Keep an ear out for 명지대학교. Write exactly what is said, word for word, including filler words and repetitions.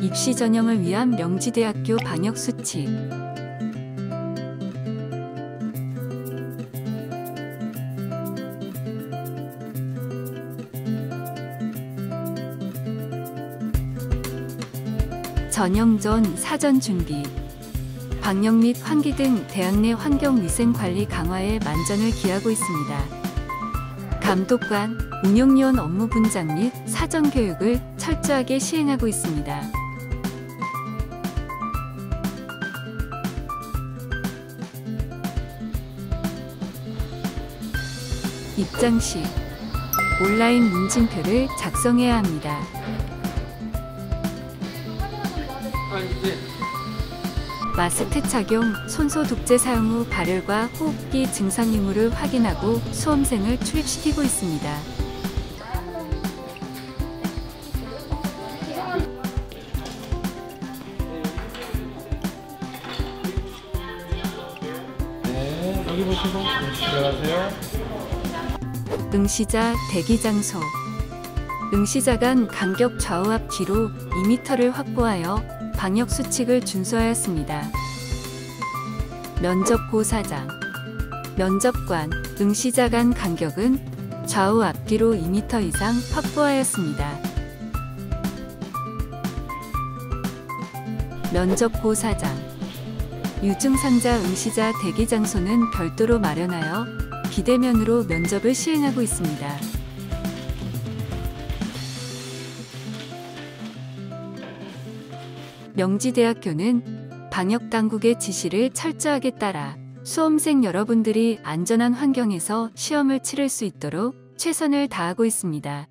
입시 전형을 위한 명지대학교 방역수칙. 전형 전 사전 준비. 방역 및 환기 등 대학 내 환경 위생 관리 강화에 만전을 기하고 있습니다. 감독관, 운영위원 업무 분장 및 사전 교육을 철저하게 시행하고 있습니다. 입장 시 온라인 문진표를 작성해야 합니다. 마스크 착용, 손소독제 사용 후 발열과 호흡기 증상 유무를 확인하고 수험생을 출입시키고 있습니다. 네, 여기 보시고 들어가세요. 응시자 대기 장소. 응시자 간 간격 좌우 앞 뒤로 이 미터를 확보하여 방역 수칙을 준수하였습니다. 면접 고사장. 면접관, 응시자 간 간격은 좌우 앞뒤로 이 미터 이상 확보하였습니다. 면접 고사장. 유증상자 응시자 대기 장소는 별도로 마련하여 비대면으로 면접을 시행하고 있습니다. 명지대학교는 방역당국의 지시를 철저하게 따라 수험생 여러분들이 안전한 환경에서 시험을 치를 수 있도록 최선을 다하고 있습니다.